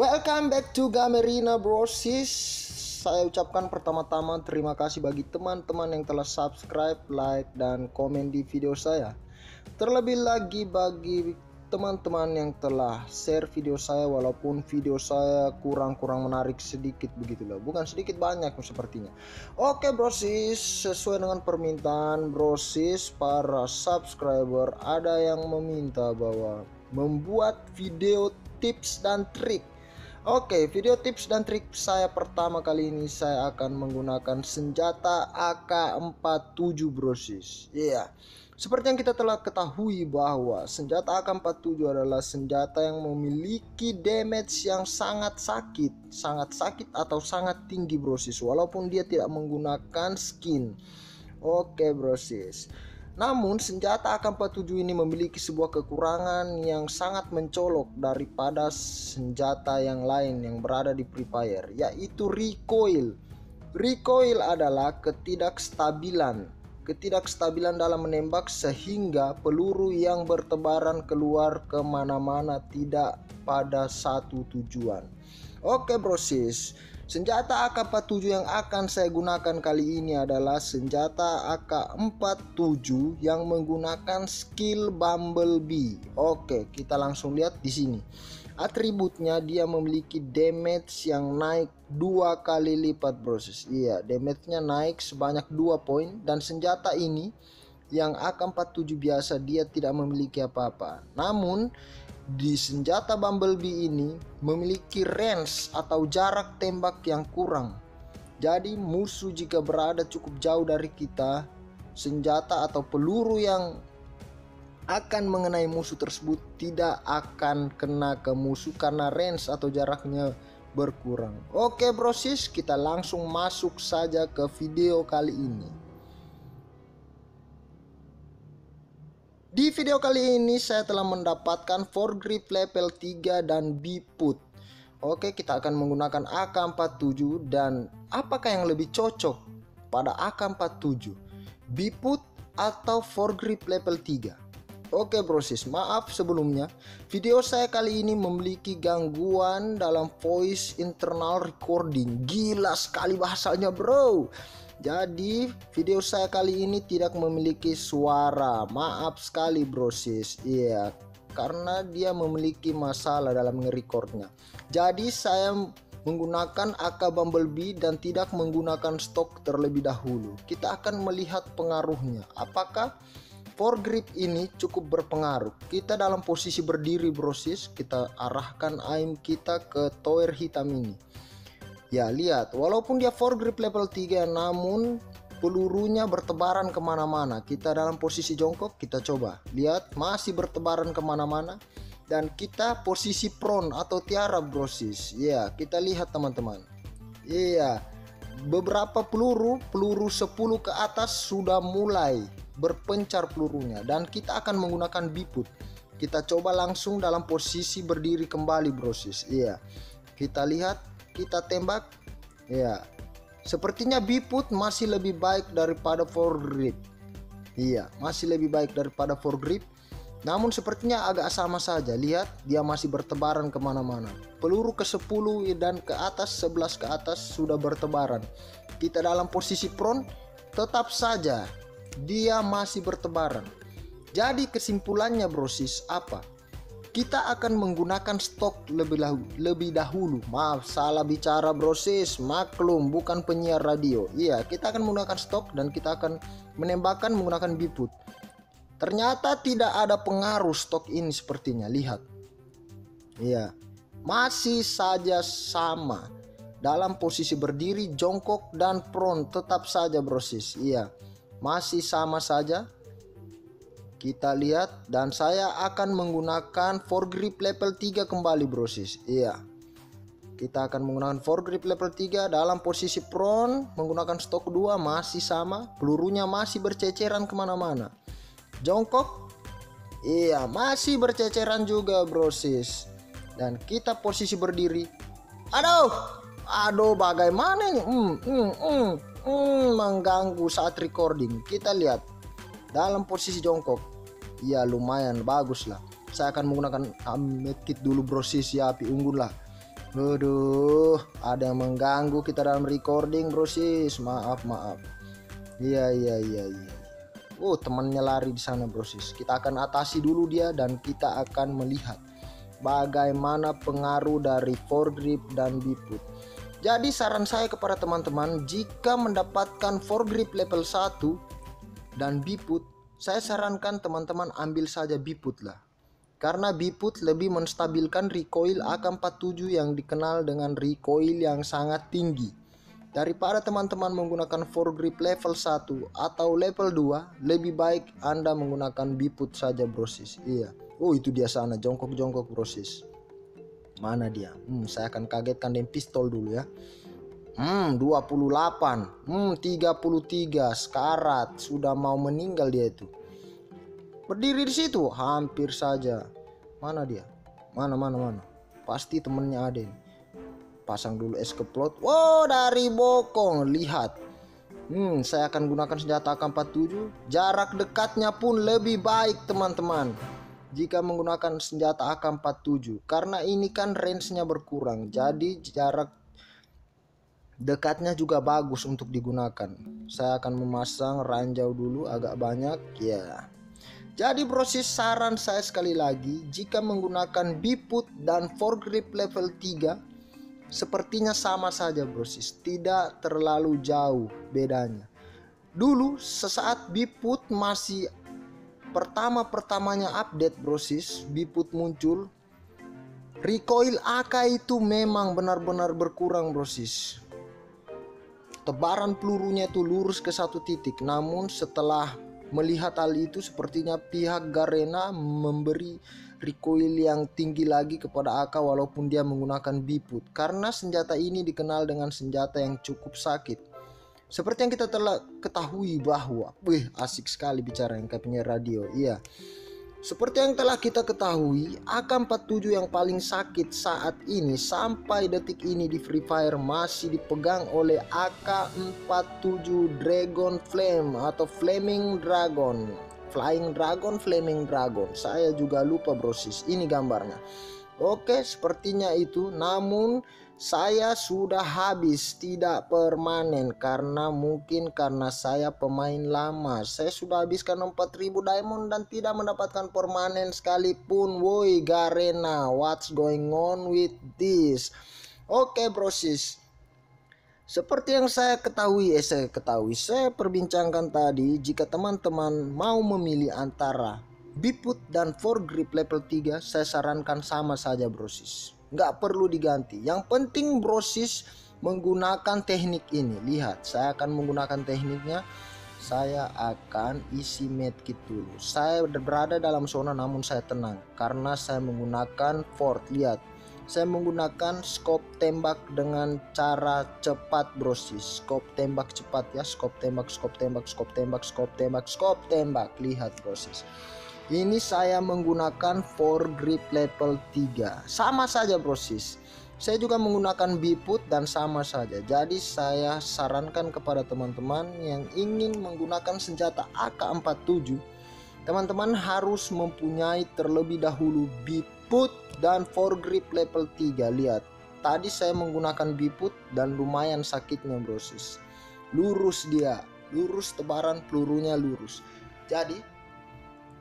Welcome back to Gamerina Brosis. Saya ucapkan pertama-tama terima kasih bagi teman-teman yang telah subscribe, like, dan komen di video saya. Terlebih lagi bagi teman-teman yang telah share video saya walaupun video saya kurang menarik sedikit begitu loh. Bukan sedikit, banyak sepertinya. Oke Brosis, sesuai dengan permintaan Brosis, para subscriber ada yang meminta bahwa membuat video tips dan trik. Oke, video tips dan trik saya pertama kali ini saya akan menggunakan senjata AK 47 Brosis. Iya. Seperti yang kita telah ketahui bahwa senjata AK 47 adalah senjata yang memiliki damage yang sangat sakit atau sangat tinggi Brosis, walaupun dia tidak menggunakan skin. Oke Brosis. Namun senjata AK 47 ini memiliki sebuah kekurangan yang sangat mencolok daripada senjata yang lain yang berada di Free Fire, yaitu recoil. Recoil adalah ketidakstabilan dalam menembak, sehingga peluru yang bertebaran keluar kemana-mana tidak pada satu tujuan. Oke Brosis. Senjata AK 47 yang akan saya gunakan kali ini adalah senjata AK 47 yang menggunakan skill Bumblebee. Oke, kita langsung lihat di sini. Atributnya, dia memiliki damage yang naik 2 kali lipat Brosis. Iya, damage-nya naik sebanyak 2 poin, dan senjata ini yang AK 47 biasa dia tidak memiliki apa-apa. Namun di senjata Bumblebee ini memiliki range atau jarak tembak yang kurang. Jadi musuh jika berada cukup jauh dari kita, senjata atau peluru yang akan mengenai musuh tersebut tidak akan kena ke musuh karena range atau jaraknya berkurang. Oke Brosis, kita langsung masuk saja ke video kali ini. Di video kali ini saya telah mendapatkan FOREGRIP level 3 dan BIPOD. Oke, kita akan menggunakan AK 47 dan apakah yang lebih cocok pada AK 47? BIPOD atau FOREGRIP level 3? Oke Brosis, maaf sebelumnya. Video saya kali ini memiliki gangguan dalam voice internal recording. Gila sekali bahasanya bro. Jadi video saya kali ini tidak memiliki suara, maaf sekali Brosis. Iya, karena dia memiliki masalah dalam ngerekordnya. Jadi saya menggunakan AK Bumblebee dan tidak menggunakan stok terlebih dahulu. Kita akan melihat pengaruhnya, apakah foregrip ini cukup berpengaruh. Kita dalam posisi berdiri Brosis, kita arahkan aim kita ke tower hitam ini. Ya, lihat, walaupun dia foregrip level 3 namun pelurunya bertebaran kemana-mana. Kita dalam posisi jongkok, kita coba lihat, masih bertebaran kemana-mana. Dan kita posisi prone atau tiara Brosis. Ya, kita lihat teman-teman. Iya, beberapa peluru 10 ke atas sudah mulai berpencar pelurunya. Dan kita akan menggunakan BIPOD. Kita coba langsung dalam posisi berdiri kembali Brosis. Iya, kita lihat, kita tembak. Ya, sepertinya BIPOD masih lebih baik daripada foregrip. Iya, masih lebih baik daripada foregrip. Namun sepertinya agak sama saja. Lihat, dia masih bertebaran kemana-mana. Peluru ke 10 dan ke atas, 11 ke atas sudah bertebaran. Kita dalam posisi prone, tetap saja dia masih bertebaran. Jadi kesimpulannya Brosis apa? Kita akan menggunakan stok lebih dahulu. Maaf, salah bicara Brosis, maklum, bukan penyiar radio. Iya, kita akan menggunakan stok dan kita akan menembakkan menggunakan BIPOD. Ternyata tidak ada pengaruh stok ini sepertinya, lihat. Iya, masih saja sama. Dalam posisi berdiri, jongkok, dan prone tetap saja Brosis. Iya, masih sama saja. Kita lihat, dan saya akan menggunakan foregrip level 3 kembali Brosis. Iya, kita akan menggunakan foregrip level 3 dalam posisi prone, menggunakan stok 2, masih sama. Pelurunya masih berceceran kemana-mana. Jongkok, iya, masih berceceran juga Brosis. Dan kita posisi berdiri. Aduh, bagaimana ini? Mengganggu saat recording. Kita lihat dalam posisi jongkok. Ya, lumayan bagus lah. Saya akan menggunakan medkit dulu Brosis, ya, api unggun lah. Aduh, ada yang mengganggu kita dalam recording, Brosis. Maaf. Iya. Oh, temannya lari di sana, Brosis. Kita akan atasi dulu dia dan kita akan melihat bagaimana pengaruh dari foregrip dan bipod. Jadi saran saya kepada teman-teman, jika mendapatkan foregrip level 1 dan bipod, saya sarankan teman-teman ambil saja bipod lah. Karena bipod lebih menstabilkan recoil AK 47 yang dikenal dengan recoil yang sangat tinggi. Daripada teman-teman menggunakan foregrip level 1 atau level 2, lebih baik Anda menggunakan bipod saja, Brosis. Iya. Oh, itu dia sana, jongkok-jongkok, Brosis. Mana dia? Saya akan kagetkan dengan pistol dulu ya. 28. 33 sekarat, sudah mau meninggal dia itu. Berdiri di situ hampir saja. Mana dia? Mana. Pasti temennya ada ini. Pasang dulu eskeplot. Wow, dari bokong. Lihat. Saya akan gunakan senjata AK 47. Jarak dekatnya pun lebih baik teman-teman jika menggunakan senjata AK 47, karena ini kan range-nya berkurang. Jadi jarak dekatnya juga bagus untuk digunakan. Saya akan memasang ranjau dulu agak banyak ya. Jadi Brosis, saran saya sekali lagi, jika menggunakan bipod dan foregrip level 3, sepertinya sama saja Brosis, tidak terlalu jauh bedanya. Dulu sesaat bipod masih pertama-pertamanya update Brosis, bipod muncul, recoil AK itu memang benar-benar berkurang Brosis. Tebaran pelurunya itu lurus ke satu titik, namun setelah melihat hal itu sepertinya pihak Garena memberi recoil yang tinggi lagi kepada AK walaupun dia menggunakan bipod, karena senjata ini dikenal dengan senjata yang cukup sakit. Seperti yang kita telah ketahui bahwa, asik sekali bicara yang punya radio. Iya. Seperti yang telah kita ketahui, AK 47 yang paling sakit saat ini sampai detik ini di Free Fire masih dipegang oleh AK 47 Dragon Flame atau Flaming Dragon, Flying Dragon, Flaming Dragon. Saya juga lupa Brosis, ini gambarnya. Oke, sepertinya itu, namun saya sudah habis, tidak permanen, karena mungkin karena saya pemain lama. Saya sudah habiskan 4000 diamond dan tidak mendapatkan permanen sekalipun. Woi Garena, what's going on with this? Oke Brosis, seperti yang saya perbincangkan tadi, jika teman-teman mau memilih antara bipod dan foregrip level 3, saya sarankan sama saja Brosis, nggak perlu diganti. Yang penting Brosis menggunakan teknik ini. Lihat, saya akan menggunakan tekniknya. Saya akan isi medkit dulu. Saya berada dalam zona namun saya tenang karena saya menggunakan fort. Lihat, saya menggunakan scope tembak dengan cara cepat Brosis. Scope tembak cepat ya, scope tembak. Lihat Brosis, ini saya menggunakan foregrip level 3. Sama saja Brosis. Saya juga menggunakan bipod dan sama saja. Jadi saya sarankan kepada teman-teman yang ingin menggunakan senjata AK 47, teman-teman harus mempunyai terlebih dahulu bipod dan foregrip level 3. Lihat, tadi saya menggunakan bipod dan lumayan sakitnya Brosis. Lurus dia, lurus, tebaran pelurunya lurus. Jadi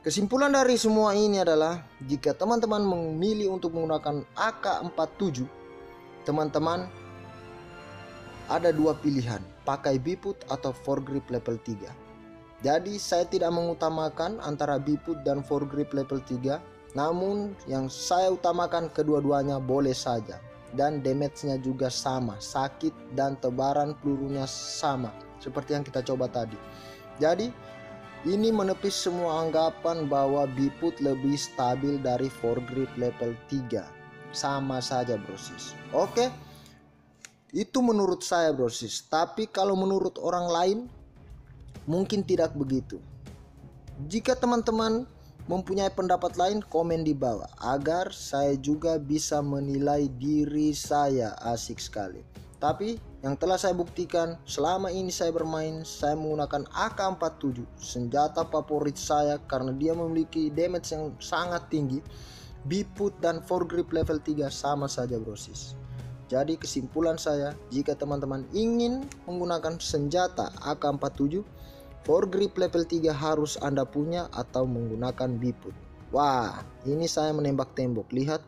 kesimpulan dari semua ini adalah, jika teman-teman memilih untuk menggunakan AK 47, teman-teman ada dua pilihan, pakai bipod atau foregrip level 3. Jadi saya tidak mengutamakan antara bipod dan foregrip level 3, namun yang saya utamakan kedua-duanya boleh saja. Dan damage-nya juga sama, sakit dan tebaran pelurunya sama, seperti yang kita coba tadi. Jadi ini menepis semua anggapan bahwa bipod lebih stabil dari foregrip level 3. Sama saja Brosis. Oke, itu menurut saya Brosis. Tapi kalau menurut orang lain mungkin tidak begitu. Jika teman-teman mempunyai pendapat lain, komen di bawah agar saya juga bisa menilai diri saya. Asik sekali. Tapi yang telah saya buktikan selama ini saya bermain, saya menggunakan AK 47, senjata favorit saya karena dia memiliki damage yang sangat tinggi. Bipod dan foregrip level 3 sama saja Brosis. Jadi kesimpulan saya, jika teman-teman ingin menggunakan senjata AK 47, foregrip level 3 harus Anda punya atau menggunakan BIPOD. Wah, ini saya menembak tembok. Lihat,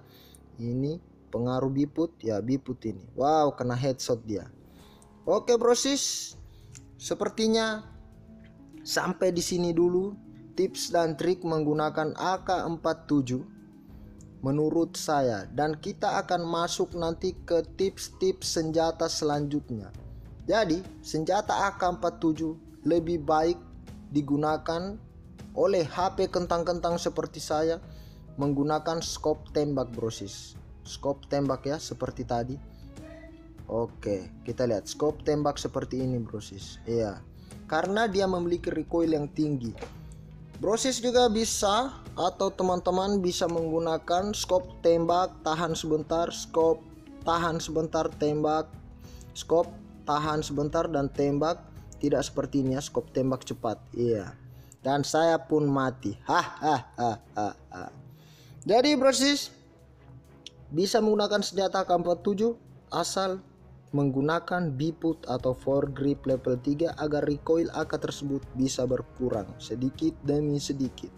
ini pengaruh BIPOD ya, BIPOD ini. Wow, kena headshot dia. Oke brosis, sepertinya sampai di sini dulu tips dan trik menggunakan AK 47 menurut saya, dan kita akan masuk nanti ke tips-tips senjata selanjutnya. Jadi senjata AK 47 lebih baik digunakan oleh HP kentang-kentang seperti saya menggunakan scope tembak brosis, scope tembak ya seperti tadi. Oke, kita lihat scope tembak seperti ini brosis. Iya, karena dia memiliki recoil yang tinggi. Brosis juga bisa, atau teman-teman bisa menggunakan scope tembak, tahan sebentar, scope tahan sebentar, tembak, scope tahan sebentar dan tembak. Tidak seperti ini ya, scope tembak cepat. Iya. Dan saya pun mati. Hahaha. Jadi brosis bisa menggunakan senjata AK 47 asal menggunakan BIPOD atau foregrip level 3 agar recoil AK tersebut bisa berkurang sedikit demi sedikit.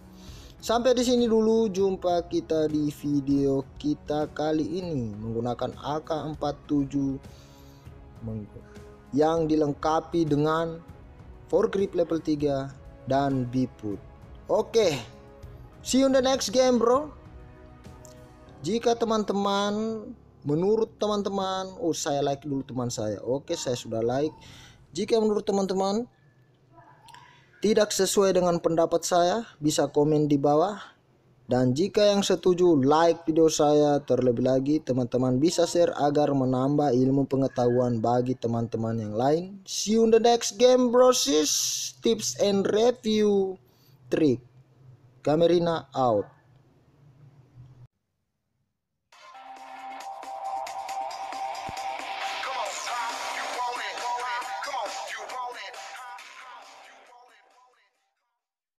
Sampai di sini dulu jumpa kita di video kita kali ini menggunakan AK 47 yang dilengkapi dengan foregrip level 3 dan BIPOD. Oke, see you in the next game bro. Jika teman-teman, menurut teman-teman, oh saya like dulu teman saya. Oke, saya sudah like. Jika menurut teman-teman tidak sesuai dengan pendapat saya, bisa komen di bawah. Dan jika yang setuju like video saya, terlebih lagi teman-teman bisa share agar menambah ilmu pengetahuan bagi teman-teman yang lain. See you in the next game brosis. Tips and review trick. Gamerina out.